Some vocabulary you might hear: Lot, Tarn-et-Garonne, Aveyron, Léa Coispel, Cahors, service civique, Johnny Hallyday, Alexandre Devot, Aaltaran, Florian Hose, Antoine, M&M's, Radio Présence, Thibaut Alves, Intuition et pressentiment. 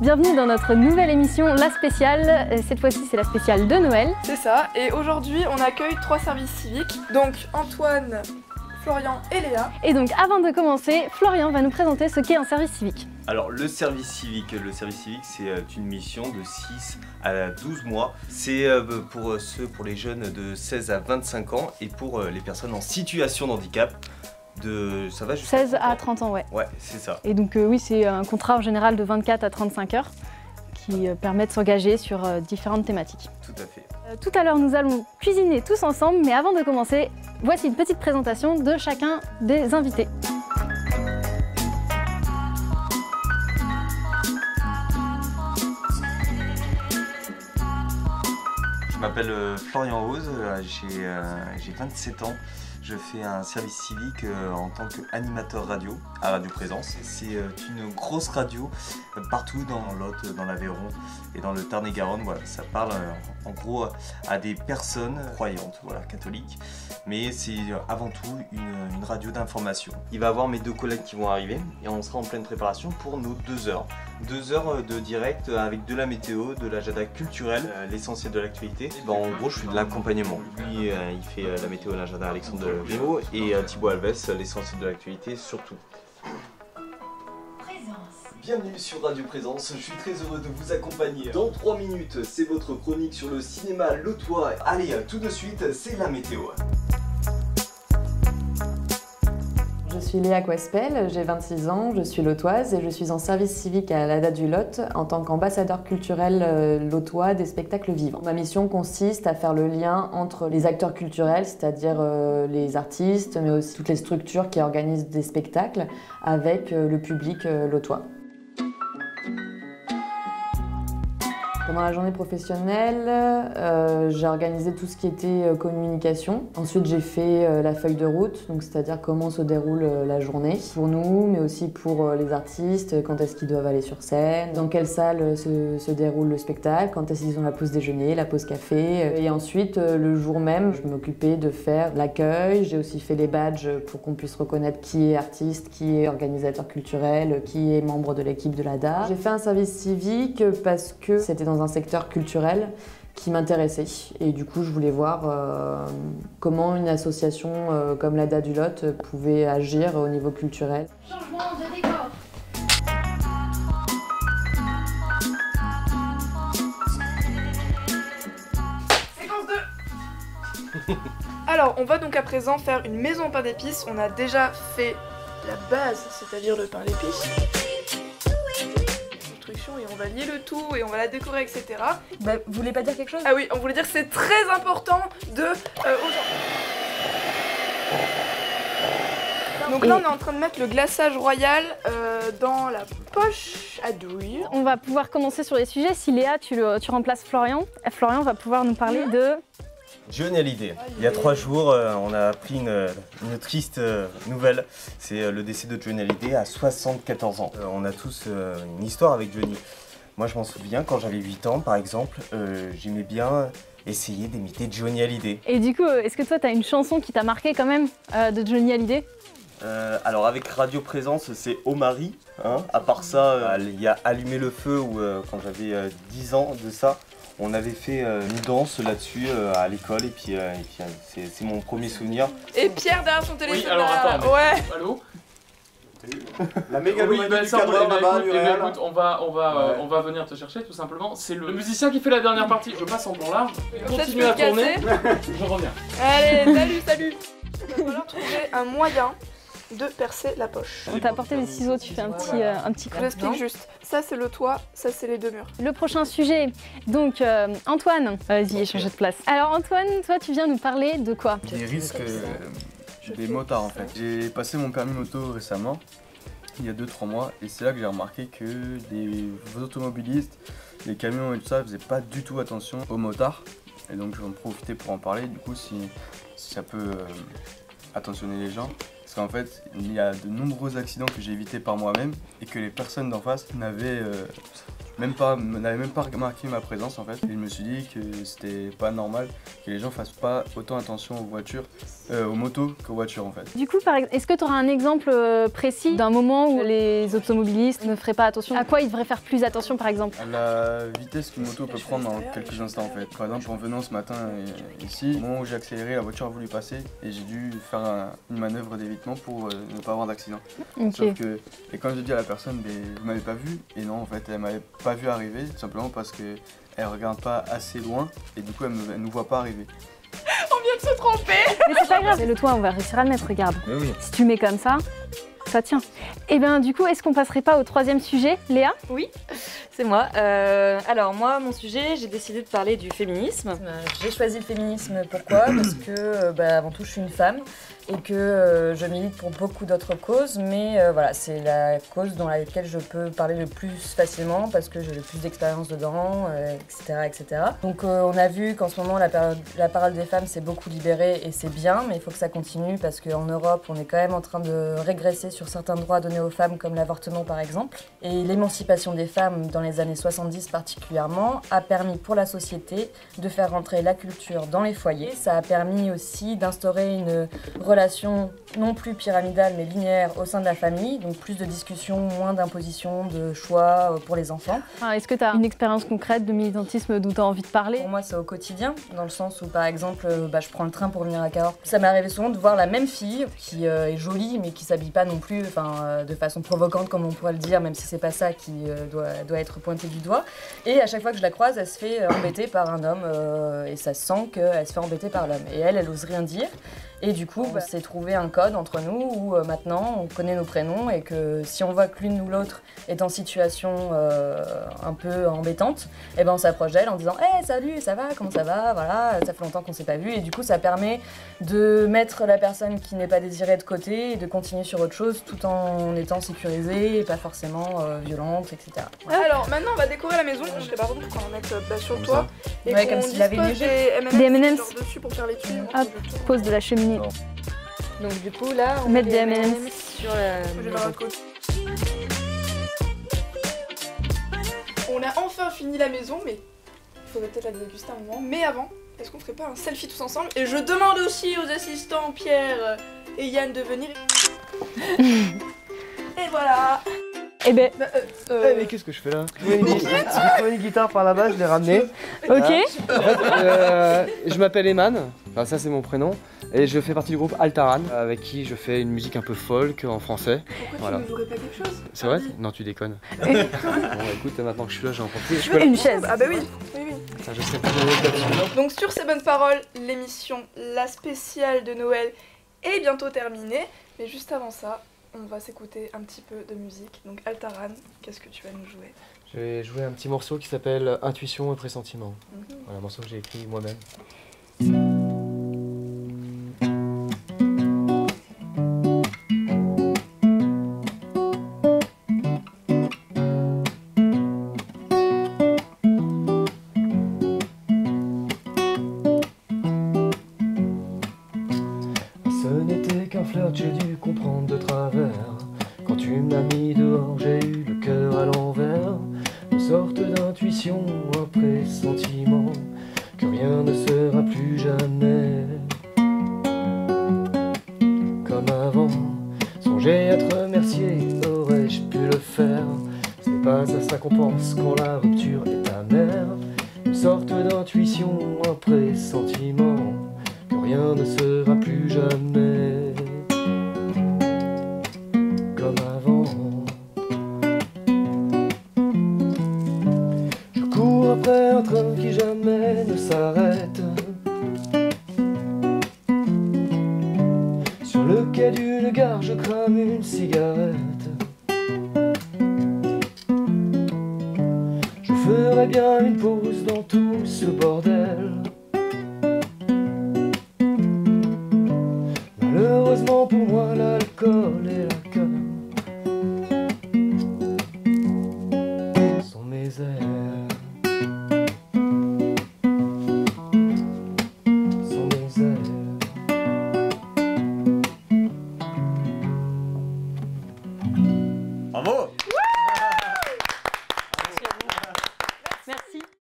Bienvenue dans notre nouvelle émission, la spéciale. Cette fois-ci, c'est la spéciale de Noël. C'est ça, et aujourd'hui, on accueille trois services civiques, donc Antoine, Florian et Léa. Et donc, avant de commencer, Florian va nous présenter ce qu'est un service civique. Alors, le service civique, c'est une mission de 6 à 12 mois. C'est pour les jeunes de 16 à 25 ans et pour les personnes en situation de handicap. Ça va jusqu'à 16 à 30 ans, ouais. Ouais, c'est ça. Et donc oui, c'est un contrat en général de 24 à 35 heures qui permet de s'engager sur différentes thématiques. Tout à fait. Tout à l'heure, nous allons cuisiner tous ensemble, mais avant de commencer, voici une petite présentation de chacun des invités. Je m'appelle Florian Hose, j'ai 27 ans. Je fais un service civique en tant qu'animateur radio à Radio Présence. C'est une grosse radio partout dans Lot, dans l'Aveyron et dans le Tarn-et-Garonne. Voilà, ça parle en gros à des personnes croyantes, voilà, catholiques. Mais c'est avant tout une radio d'information. Il va y avoir mes deux collègues qui vont arriver et on sera en pleine préparation pour nos 2 heures. 2 heures de direct avec de la météo, de l'agenda culturel, l'essentiel de l'actualité. Ben, en gros, je fais de l'accompagnement. Lui, il fait la météo et l'agenda, Alexandre Devot, et Thibaut Alves, l'essentiel de l'actualité surtout. Bienvenue sur Radio Présence, je suis très heureux de vous accompagner. Dans 3 minutes, c'est votre chronique sur le cinéma lotois. Allez, tout de suite, c'est la météo. Je suis Léa Coispel, j'ai 26 ans, je suis lotoise et je suis en service civique à l'ADA du Lot en tant qu'ambassadeur culturel lotois des spectacles vivants. Ma mission consiste à faire le lien entre les acteurs culturels, c'est-à-dire les artistes, mais aussi toutes les structures qui organisent des spectacles avec le public lotois. Pendant la journée professionnelle, j'ai organisé tout ce qui était communication. Ensuite, j'ai fait la feuille de route, donc c'est-à-dire comment se déroule la journée pour nous, mais aussi pour les artistes, quand est-ce qu'ils doivent aller sur scène, dans quelle salle se déroule le spectacle, quand est-ce qu'ils ont la pause déjeuner, la pause café. Et ensuite, le jour même, je m'occupais de faire l'accueil. J'ai aussi fait les badges pour qu'on puisse reconnaître qui est artiste, qui est organisateur culturel, qui est membre de l'équipe de l'ADA. J'ai fait un service civique parce que c'était dans un secteur culturel qui m'intéressait et du coup je voulais voir comment une association comme l'ADA du Lot pouvait agir au niveau culturel. Changement de décor. Séquence 2. Alors on va donc à présent faire une maison au pain d'épices. On a déjà fait la base, c'est-à-dire le pain d'épices. Et on va lier le tout et on va la décorer, etc. Bah, vous voulez pas dire quelque chose? Ah oui, on voulait dire que c'est très important de... Donc là, on est en train de mettre le glaçage royal dans la poche à douille. On va pouvoir commencer sur les sujets. Si Léa, tu remplaces Florian, Florian va pouvoir nous parler de... Johnny Hallyday. Il y a 3 jours, on a appris une triste nouvelle. C'est le décès de Johnny Hallyday à 74 ans. On a tous une histoire avec Johnny. Moi, je m'en souviens, quand j'avais 8 ans, par exemple, j'aimais bien essayer d'imiter Johnny Hallyday. Et du coup, est-ce que toi, tu as une chanson qui t'a marqué quand même de Johnny Hallyday? Alors avec Radio Présence, c'est Oh Marie, hein. À part ça, il y a Allumer le feu où quand j'avais 10 ans de ça, on avait fait une danse là-dessus à l'école et puis c'est mon premier souvenir. Et Pierre derrière son téléphone. Oui, alors attends. Ouais. Allô. La mégalomanie du cadreur là-bas, écoute, on va venir te chercher tout simplement. C'est le musicien qui fait la dernière partie. Je passe en plan large. Continue à tourner. Je reviens. Allez, salut. On va trouver un moyen de percer la poche. On t'a apporté des ciseaux, tu fais un petit coup. Je l'explique juste. Ça c'est le toit, ça c'est les 2 murs. Le prochain sujet, donc Antoine. Vas-y, changez de place. Alors Antoine, toi tu viens nous parler de quoi? Des risques des motards en fait. J'ai passé mon permis moto récemment, il y a 2-3 mois, et c'est là que j'ai remarqué que les automobilistes, les camions et tout ça faisaient pas du tout attention aux motards. Et donc je vais en profiter pour en parler, du coup si ça peut attentionner les gens. Parce qu'en fait, il y a de nombreux accidents que j'ai évités par moi-même et que les personnes d'en face n'avaient n'avait même pas remarqué ma présence en fait. Et je me suis dit que c'était pas normal que les gens fassent pas autant attention aux voitures, aux motos qu'aux voitures en fait. Du coup, est-ce que tu auras un exemple précis d'un moment où les automobilistes ne feraient pas attention? À quoi ils devraient faire plus attention par exemple? À la vitesse qu'une moto peut prendre en quelques instants en fait. Par exemple, en venant ce matin ici, au moment où j'ai accéléré, la voiture a voulu passer et j'ai dû faire une manœuvre d'évitement pour ne pas avoir d'accident. Okay. Sauf que, et quand je dis à la personne, mais vous m'avez pas vu, et non en fait elle m'avait pas vu arriver, tout simplement parce que elle regarde pas assez loin et du coup elle nous voit pas arriver. On vient de se tromper. Mais c'est pas grave, c'est le toit, on va réussir à le mettre, regarde. Oui. Si tu mets comme ça, ça tient. Et bien du coup, est-ce qu'on passerait pas au troisième sujet, Léa? Oui, c'est moi. Alors moi, mon sujet, j'ai décidé de parler du féminisme. J'ai choisi le féminisme, pourquoi? Parce que avant tout, je suis une femme et que je milite pour beaucoup d'autres causes, mais voilà, c'est la cause dans laquelle je peux parler le plus facilement parce que j'ai le plus d'expérience dedans, etc., etc. Donc on a vu qu'en ce moment, la parole des femmes s'est beaucoup libérée et c'est bien, mais il faut que ça continue parce qu'en Europe, on est quand même en train de régresser sur certains droits donnés aux femmes comme l'avortement par exemple. Et l'émancipation des femmes dans les années 70 particulièrement a permis pour la société de faire rentrer la culture dans les foyers. Ça a permis aussi d'instaurer une relation non plus pyramidale mais linéaire au sein de la famille, donc plus de discussions, moins d'impositions, de choix pour les enfants. Ah, est-ce que tu as une expérience concrète de militantisme dont tu as envie de parler? Pour moi c'est au quotidien, dans le sens où par exemple je prends le train pour venir à Cahors. Ça m'est arrivé souvent de voir la même fille qui est jolie mais qui s'habille pas non plus de façon provocante comme on pourrait le dire, même si c'est pas ça qui doit être pointé du doigt. Et à chaque fois que je la croise, elle se fait embêter par un homme et ça sent qu'elle se fait embêter par l'homme. Et elle ose rien dire. Et du coup, c'est trouver un code entre nous où maintenant on connaît nos prénoms et que si on voit que l'une ou l'autre est en situation un peu embêtante, et ben on s'approche d'elle en disant hey, « salut, ça va, comment ça va ?» Voilà, ça fait longtemps qu'on s'est pas vu. Et du coup, ça permet de mettre la personne qui n'est pas désirée de côté et de continuer sur autre chose tout en étant sécurisée et pas forcément violente, etc. Voilà. Alors maintenant, on va décorer la maison. Je sais pas pourquoi on met sur le toit et qu'on dispose des M&M's dessus pour faire les tuyaux. Hop, pose de la cheminée. Donc du coup là on met des M&M's sur la côte. On a enfin fini la maison, mais il faudrait peut-être la déguster un moment. Mais avant, est-ce qu'on ferait pas un selfie tous ensemble? Et je demande aussi aux assistants Pierre et Yann de venir. Et voilà. Eh ben, mais qu'est-ce que je fais là? J'ai trouvé une guitare par là-bas, je l'ai ramenée. Ok. Je m'appelle Eman, enfin, ça c'est mon prénom, et je fais partie du groupe Aaltaran, avec qui je fais une musique un peu folk en français. Pourquoi tu ne jouerais pas quelque chose? C'est vrai? Non, tu déconnes. Bon, écoute, maintenant que je suis là, j'ai emporté. Je veux une chaise. Ah bah oui, oui, oui. Putain, je sais pas de... Donc sur ces bonnes paroles, l'émission La Spéciale de Noël est bientôt terminée, mais juste avant ça, on va s'écouter un petit peu de musique. Donc Aaltaran, qu'est-ce que tu vas nous jouer? Je vais jouer un petit morceau qui s'appelle Intuition et pressentiment. Voilà, un morceau que j'ai écrit moi-même. Je ferais bien une pause dans tout ce bordel.